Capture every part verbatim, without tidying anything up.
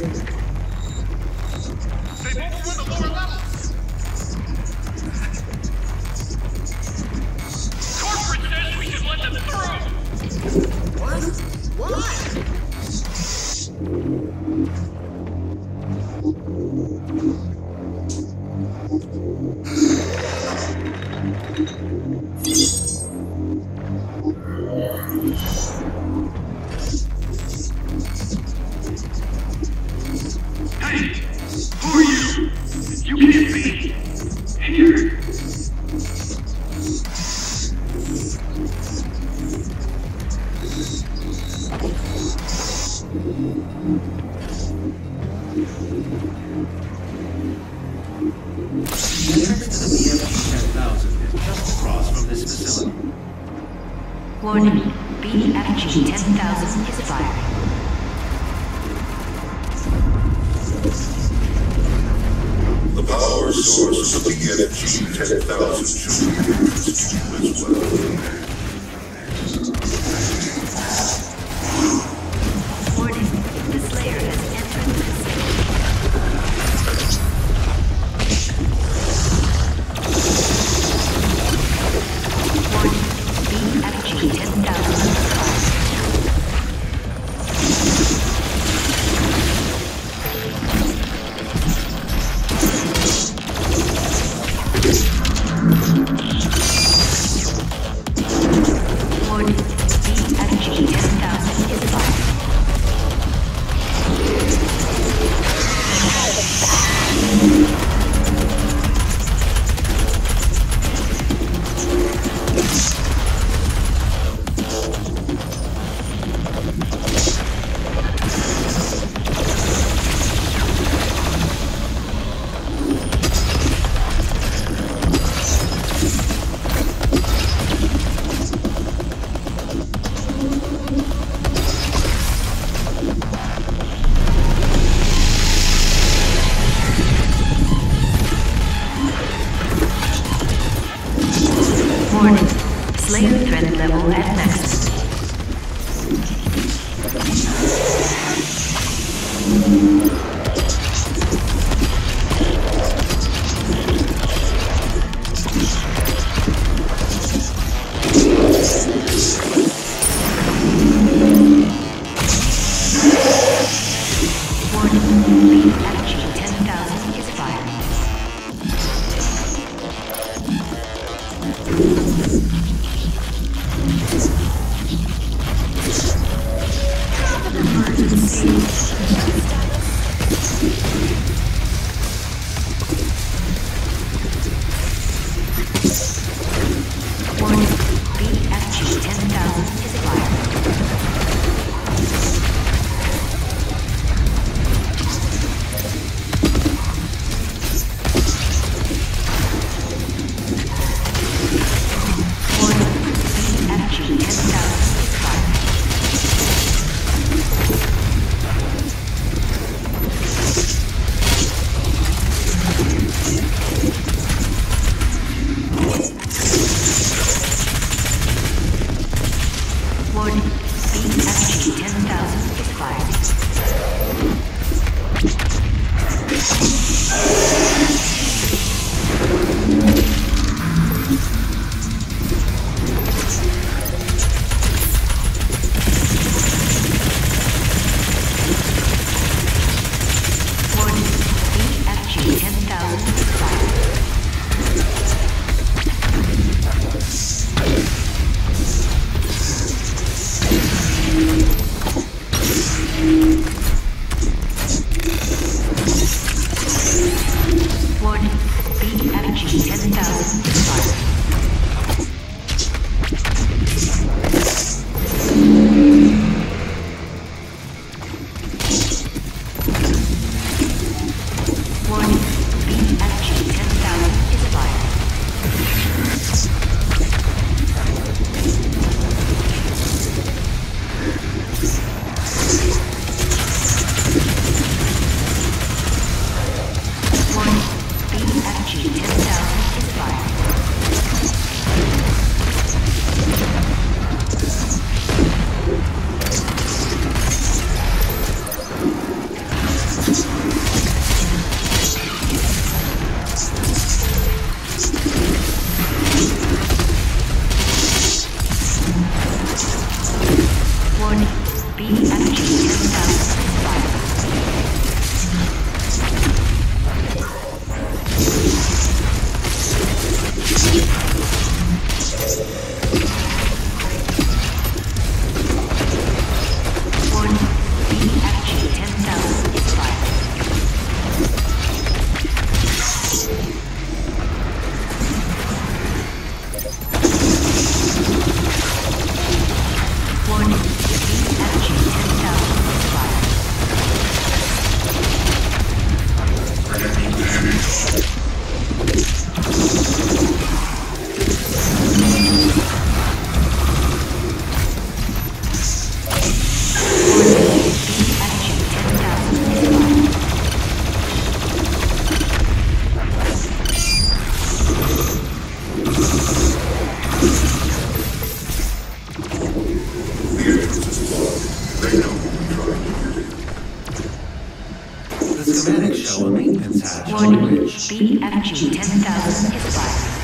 They move over the lower levels. Corporate says we should let them through. What? What? Hey, who are you? You can't be here. The entrance to the E F G ten thousand is just across from this facility. Warning, B F G ten thousand is firing. The power source of the E F G ten thousand should be used as well. Warning, the Slayer has entered. Slayer threat level at max. Warning, B F G ten thousand is firing. This damage shall remain intact. Warning, B F G ten thousand is fire.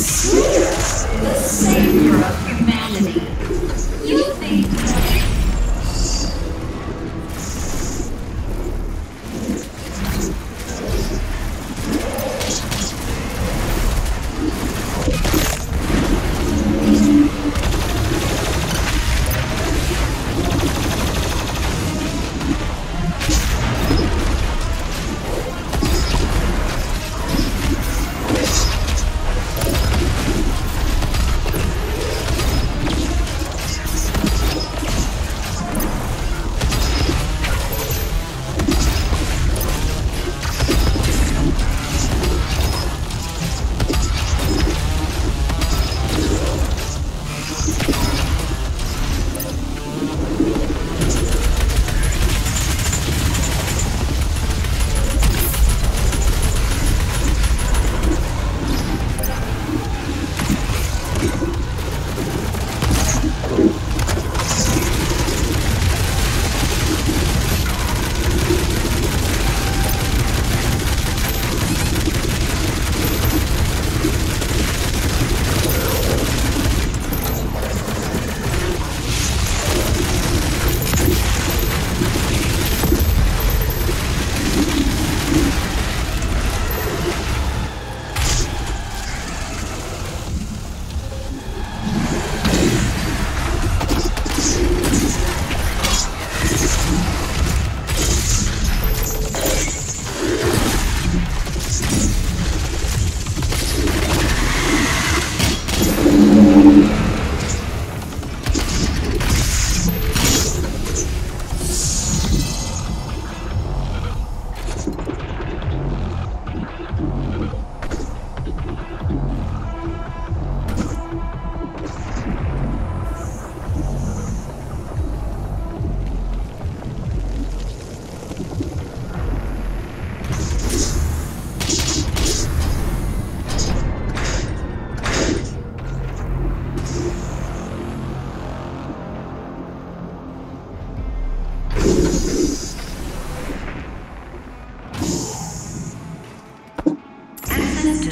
The savior of humanity. You think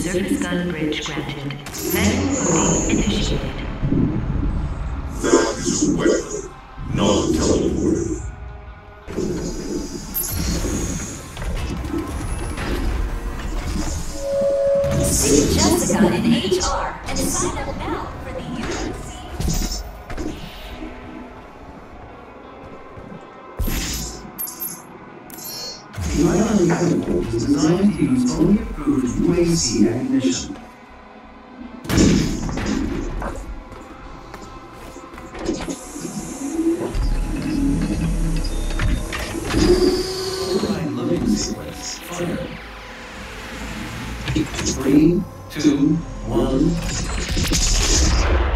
Deserted Gun Bridge granted. Manual loading initiated. That is a weapon, not teleporting. It's just a gun in H R, and it's signed up now for the U N C. The island catapult is designed to use only approved U A C ammunition. Turbine loading sequence, fire. Three, two, one.